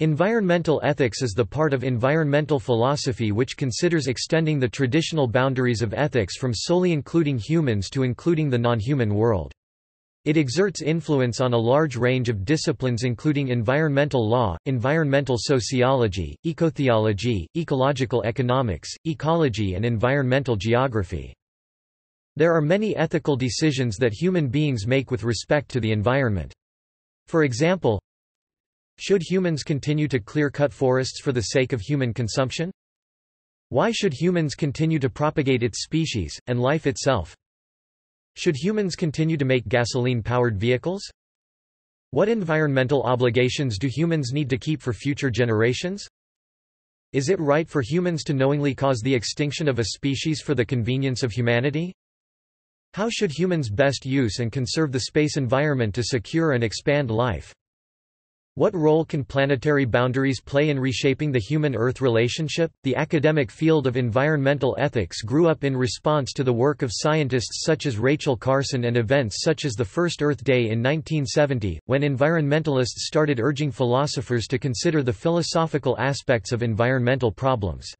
Environmental ethics is the part of environmental philosophy which considers extending the traditional boundaries of ethics from solely including humans to including the non-human world. It exerts influence on a large range of disciplines including environmental law, environmental sociology, ecotheology, ecological economics, ecology and environmental geography. There are many ethical decisions that human beings make with respect to the environment. For example, should humans continue to clear-cut forests for the sake of human consumption? Why should humans continue to propagate its species, and life itself? Should humans continue to make gasoline-powered vehicles? What environmental obligations do humans need to keep for future generations? Is it right for humans to knowingly cause the extinction of a species for the convenience of humanity? How should humans best use and conserve the space environment to secure and expand life? What role can planetary boundaries play in reshaping the human-Earth relationship? The academic field of environmental ethics grew up in response to the work of scientists such as Rachel Carson and events such as the first Earth Day in 1970, when environmentalists started urging philosophers to consider the philosophical aspects of environmental problems.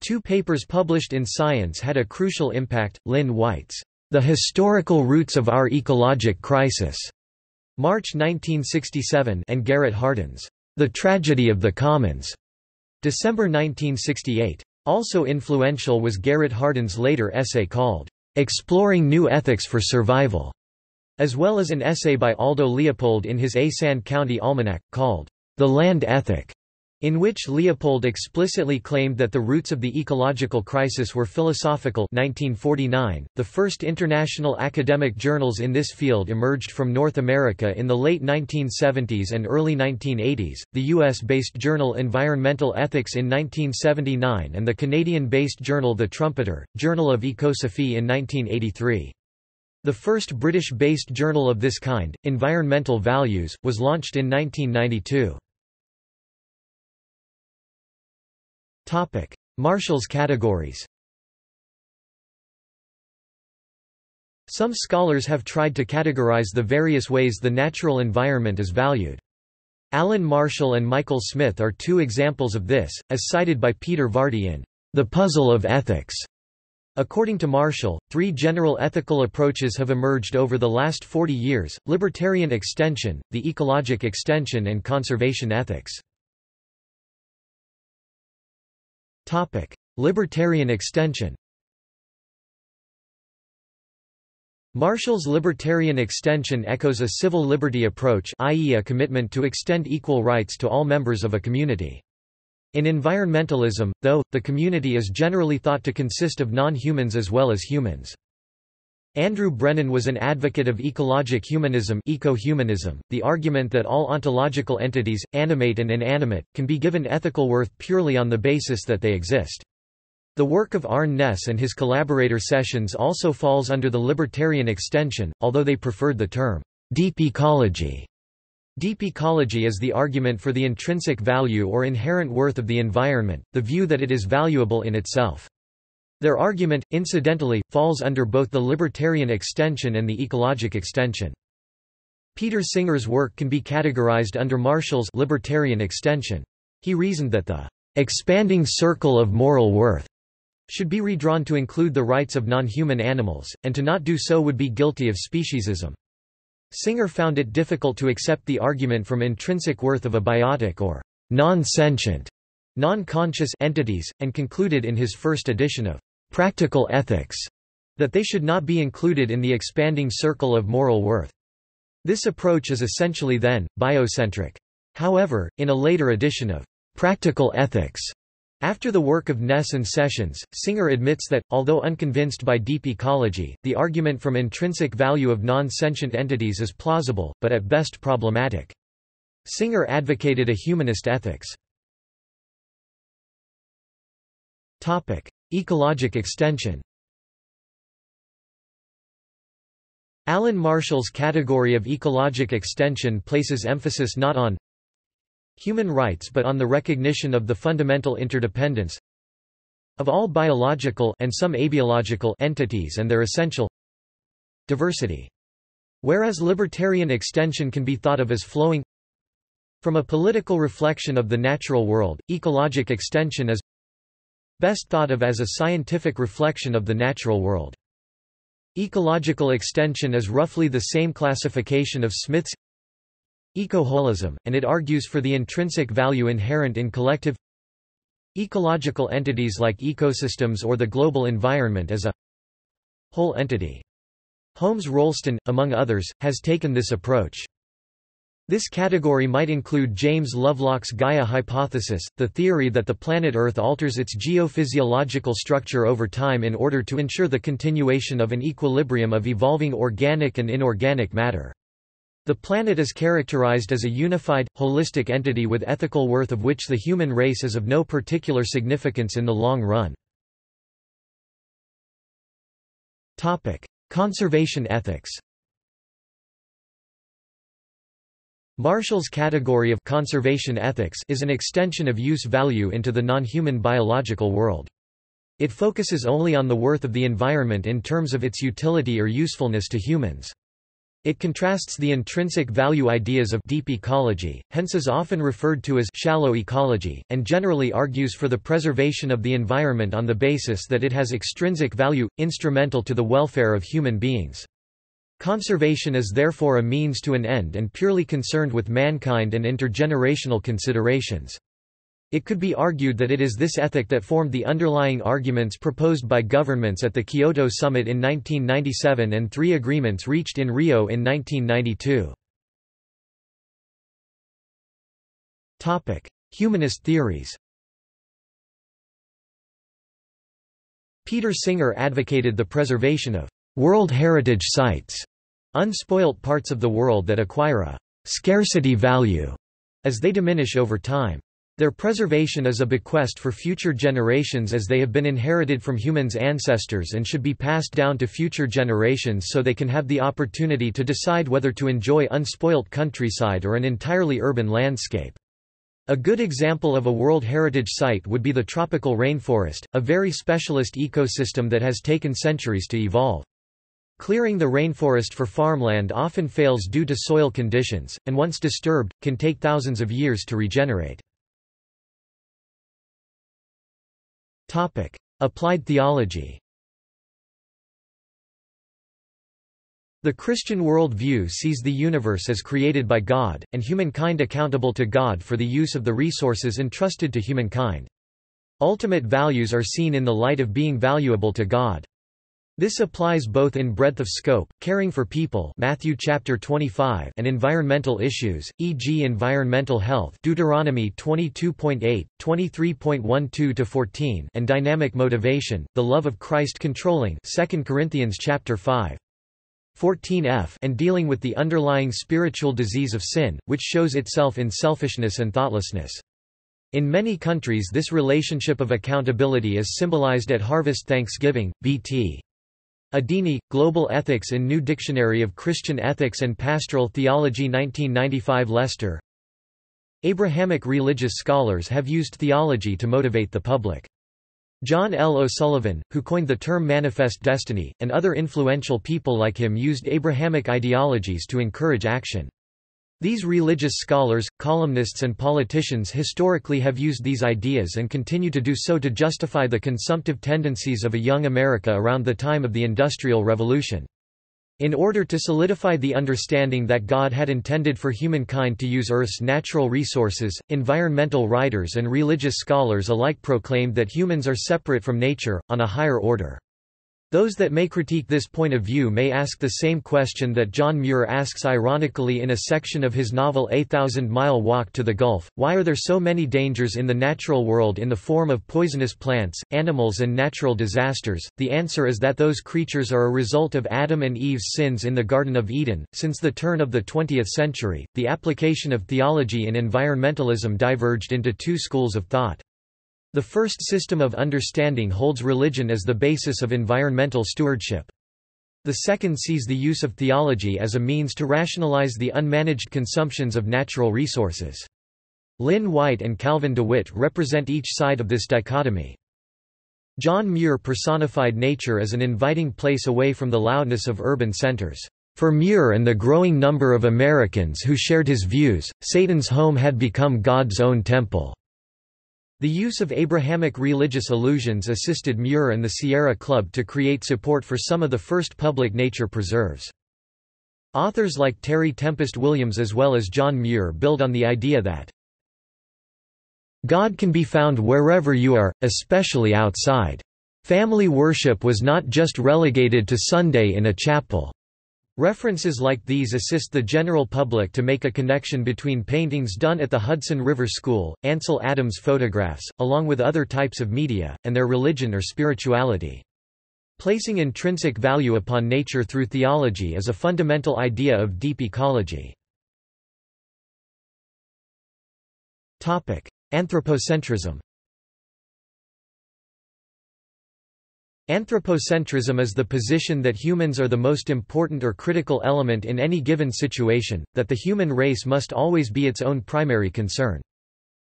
Two papers published in Science had a crucial impact: Lynn White's "The Historical Roots of Our Ecologic Crisis," March 1967, and Garrett Hardin's The Tragedy of the Commons, December 1968. Also influential was Garrett Hardin's later essay called Exploring New Ethics for Survival, as well as an essay by Aldo Leopold in his A. Sand County Almanac, called The Land Ethic, in which Leopold explicitly claimed that the roots of the ecological crisis were philosophical. 1949, the first international academic journals in this field emerged from North America in the late 1970s and early 1980s, the US-based journal Environmental Ethics in 1979 and the Canadian-based journal The Trumpeter, Journal of Ecosophy in 1983. The first British-based journal of this kind, Environmental Values, was launched in 1992. Topic: Marshall's categories. Some scholars have tried to categorize the various ways the natural environment is valued. Alan Marshall and Michael Smith are two examples of this, as cited by Peter Vardy in The Puzzle of Ethics. According to Marshall, three general ethical approaches have emerged over the last 40 years: libertarian extension, the ecologic extension and conservation ethics. Topic: Libertarian extension. Marshall's libertarian extension echoes a civil liberty approach, i.e. a commitment to extend equal rights to all members of a community. In environmentalism, though, the community is generally thought to consist of non-humans as well as humans. Andrew Brennan was an advocate of ecologic humanism, ecohumanism, the argument that all ontological entities, animate and inanimate, can be given ethical worth purely on the basis that they exist. The work of Arne Ness and his collaborator Sessions also falls under the libertarian extension, although they preferred the term deep ecology. Deep ecology is the argument for the intrinsic value or inherent worth of the environment, the view that it is valuable in itself. Their argument, incidentally, falls under both the libertarian extension and the ecologic extension. Peter Singer's work can be categorized under Marshall's libertarian extension. He reasoned that the expanding circle of moral worth should be redrawn to include the rights of non-human animals, and to not do so would be guilty of speciesism. Singer found it difficult to accept the argument from intrinsic worth of abiotic or non-sentient, non-conscious entities, and concluded in his first edition of Practical Ethics that they should not be included in the expanding circle of moral worth. This approach is essentially then biocentric. However, in a later edition of Practical Ethics, after the work of Ness and Sessions, Singer admits that, although unconvinced by deep ecology, the argument from intrinsic value of non-sentient entities is plausible, but at best problematic. Singer advocated a humanist ethics. Topic: Ecologic extension. Alan Marshall's category of ecologic extension places emphasis not on human rights but on the recognition of the fundamental interdependence of all biological and some abiological entities and their essential diversity. Whereas libertarian extension can be thought of as flowing From a political reflection of the natural world, ecologic extension is best thought of as a scientific reflection of the natural world. Ecological extension is roughly the same classification of Smith's ecoholism, and it argues for the intrinsic value inherent in collective ecological entities like ecosystems or the global environment as a whole entity. Holmes Rolston, among others, has taken this approach. This category might include James Lovelock's Gaia hypothesis, the theory that the planet Earth alters its geophysiological structure over time in order to ensure the continuation of an equilibrium of evolving organic and inorganic matter. The planet is characterized as a unified, holistic entity with ethical worth of which the human race is of no particular significance in the long run. Topic: Conservation ethics. Marshall's category of conservation ethics is an extension of use value into the non-human biological world. It focuses only on the worth of the environment in terms of its utility or usefulness to humans. It contrasts the intrinsic value ideas of deep ecology, hence is often referred to as shallow ecology, and generally argues for the preservation of the environment on the basis that it has extrinsic value, instrumental to the welfare of human beings. Conservation is therefore a means to an end and purely concerned with mankind and intergenerational considerations. It could be argued that it is this ethic that formed the underlying arguments proposed by governments at the Kyoto Summit in 1997 and three agreements reached in Rio in 1992. Humanist theories. Peter Singer advocated the preservation of World Heritage Sites, unspoilt parts of the world that acquire a scarcity value as they diminish over time. Their preservation is a bequest for future generations as they have been inherited from humans' ancestors and should be passed down to future generations so they can have the opportunity to decide whether to enjoy unspoilt countryside or an entirely urban landscape. A good example of a World Heritage Site would be the tropical rainforest, a very specialist ecosystem that has taken centuries to evolve. Clearing the rainforest for farmland often fails due to soil conditions, and once disturbed, can take thousands of years to regenerate. Applied theology. The Christian worldview sees the universe as created by God, and humankind accountable to God for the use of the resources entrusted to humankind. Ultimate values are seen in the light of being valuable to God. This applies both in breadth of scope, caring for people, Matthew chapter 25, and environmental issues, e.g. environmental health, Deuteronomy 22.8, 23.12-14, and dynamic motivation, the love of Christ controlling, 2 Corinthians chapter 5. 14f, and dealing with the underlying spiritual disease of sin, which shows itself in selfishness and thoughtlessness. In many countries this relationship of accountability is symbolized at Harvest Thanksgiving, BT. Adini, Global Ethics in New Dictionary of Christian Ethics and Pastoral Theology 1995 Leicester. Abrahamic religious scholars have used theology to motivate the public. John L. O'Sullivan, who coined the term manifest destiny, and other influential people like him used Abrahamic ideologies to encourage action. These religious scholars, columnists and politicians historically have used these ideas and continue to do so to justify the consumptive tendencies of a young America around the time of the Industrial Revolution. In order to solidify the understanding that God had intended for humankind to use Earth's natural resources, environmental writers and religious scholars alike proclaimed that humans are separate from nature, on a higher order. Those that may critique this point of view may ask the same question that John Muir asks ironically in a section of his novel A Thousand-Mile Walk to the Gulf: why are there so many dangers in the natural world in the form of poisonous plants, animals and natural disasters? The answer is that those creatures are a result of Adam and Eve's sins in the Garden of Eden. Since the turn of the 20th century, the application of theology and environmentalism diverged into two schools of thought. The first system of understanding holds religion as the basis of environmental stewardship. The second sees the use of theology as a means to rationalize the unmanaged consumptions of natural resources. Lynn White and Calvin DeWitt represent each side of this dichotomy. John Muir personified nature as an inviting place away from the loudness of urban centers. For Muir and the growing number of Americans who shared his views, Satan's home had become God's own temple. The use of Abrahamic religious allusions assisted Muir and the Sierra Club to create support for some of the first public nature preserves. Authors like Terry Tempest Williams as well as John Muir build on the idea that God can be found wherever you are, especially outside. Family worship was not just relegated to Sunday in a chapel. References like these assist the general public to make a connection between paintings done at the Hudson River School, Ansel Adams photographs, along with other types of media, and their religion or spirituality. Placing intrinsic value upon nature through theology is a fundamental idea of deep ecology. Topic: Anthropocentrism. Anthropocentrism is the position that humans are the most important or critical element in any given situation, that the human race must always be its own primary concern.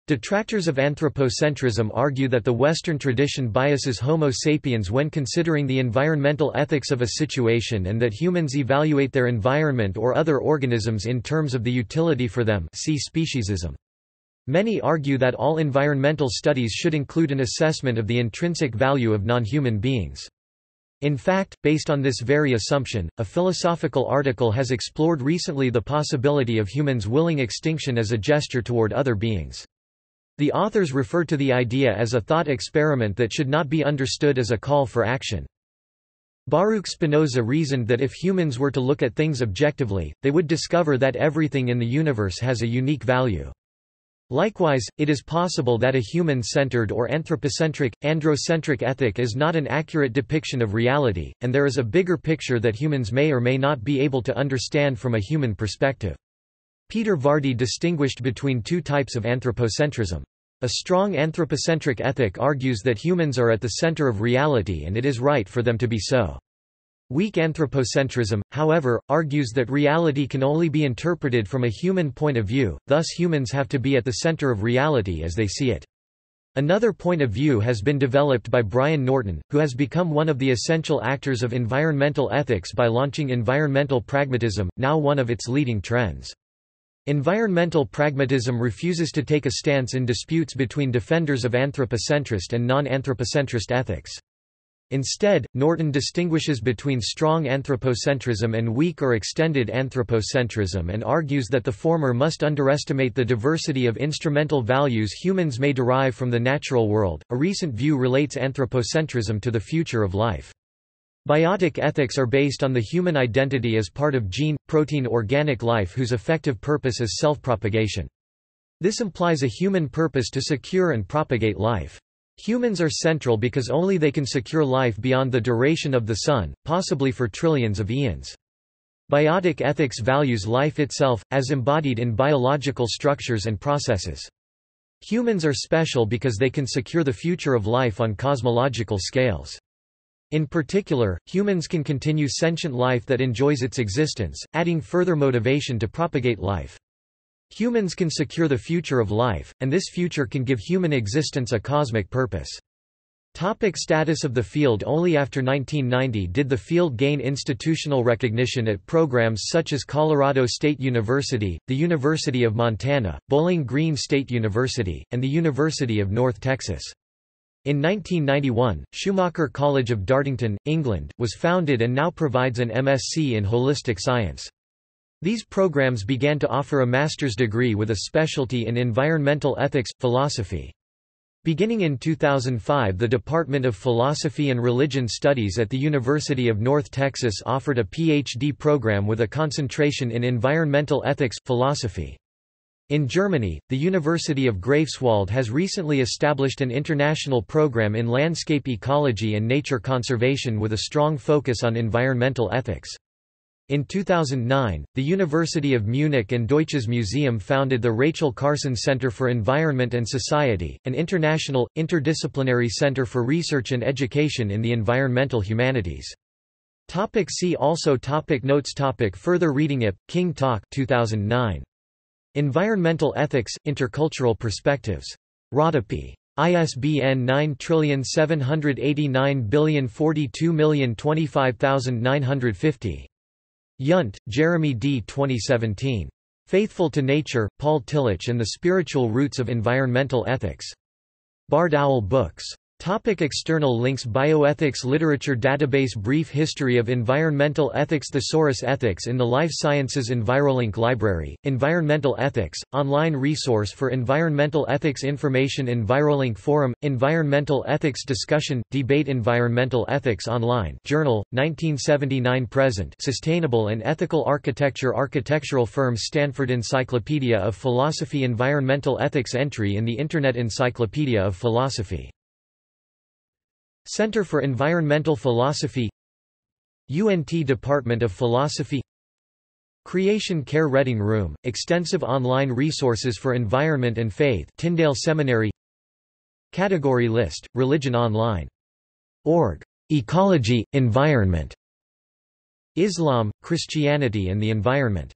Detractors of anthropocentrism argue that the Western tradition biases Homo sapiens when considering the environmental ethics of a situation and that humans evaluate their environment or other organisms in terms of the utility for them. See speciesism. Many argue that all environmental studies should include an assessment of the intrinsic value of non-human beings. In fact, based on this very assumption, a philosophical article has explored recently the possibility of humans' willing extinction as a gesture toward other beings. The authors refer to the idea as a thought experiment that should not be understood as a call for action. Baruch Spinoza reasoned that if humans were to look at things objectively, they would discover that everything in the universe has a unique value. Likewise, it is possible that a human-centered or anthropocentric, androcentric ethic is not an accurate depiction of reality, and there is a bigger picture that humans may or may not be able to understand from a human perspective. Peter Vardy distinguished between two types of anthropocentrism. A strong anthropocentric ethic argues that humans are at the center of reality and it is right for them to be so. Weak anthropocentrism, however, argues that reality can only be interpreted from a human point of view, thus humans have to be at the center of reality as they see it. Another point of view has been developed by Brian Norton, who has become one of the essential actors of environmental ethics by launching environmental pragmatism, now one of its leading trends. Environmental pragmatism refuses to take a stance in disputes between defenders of anthropocentrist and non-anthropocentrist ethics. Instead, Norton distinguishes between strong anthropocentrism and weak or extended anthropocentrism and argues that the former must underestimate the diversity of instrumental values humans may derive from the natural world. A recent view relates anthropocentrism to the future of life. Biotic ethics are based on the human identity as part of gene, protein organic life whose effective purpose is self-propagation. This implies a human purpose to secure and propagate life. Humans are central because only they can secure life beyond the duration of the sun, possibly for trillions of eons. Biotic ethics values life itself, as embodied in biological structures and processes. Humans are special because they can secure the future of life on cosmological scales. In particular, humans can continue sentient life that enjoys its existence, adding further motivation to propagate life. Humans can secure the future of life, and this future can give human existence a cosmic purpose. Topic: status of the field. Only after 1990 did the field gain institutional recognition at programs such as Colorado State University, the University of Montana, Bowling Green State University, and the University of North Texas. In 1991, Schumacher College of Dartington, England, was founded and now provides an MSc in holistic science. These programs began to offer a master's degree with a specialty in environmental ethics, philosophy. Beginning in 2005, the Department of Philosophy and Religion Studies at the University of North Texas offered a PhD program with a concentration in environmental ethics, philosophy. In Germany, the University of Greifswald has recently established an international program in landscape ecology and nature conservation with a strong focus on environmental ethics. In 2009, the University of Munich and Deutsches Museum founded the Rachel Carson Center for Environment and Society, an international, interdisciplinary center for research and education in the environmental humanities. Topic: see also. Topic: notes. Topic: further reading. IP. King Talk, 2009. Environmental Ethics, Intercultural Perspectives. Rodopi. ISBN 9789042025950. Yundt, Jeremy D. 2017. Faithful to Nature, Paul Tillich and the Spiritual Roots of Environmental Ethics. Bard Owl Books. Topic external links. Bioethics Literature Database. Brief History of Environmental Ethics. Thesaurus. Ethics in the Life Sciences. EnviroLink Library. Environmental Ethics, online resource for environmental ethics information. EnviroLink Forum. Environmental Ethics Discussion, Debate. Environmental Ethics Online Journal, 1979–present. Sustainable and Ethical Architecture. Architectural Firm. Stanford Encyclopedia of Philosophy. Environmental Ethics entry in the Internet Encyclopedia of Philosophy. Center for Environmental Philosophy, UNT Department of Philosophy, Creation Care Reading Room, extensive online resources for environment and faith. Tyndale Seminary. Category list, Religion Online. Org. Ecology, Environment. Islam, Christianity and the Environment.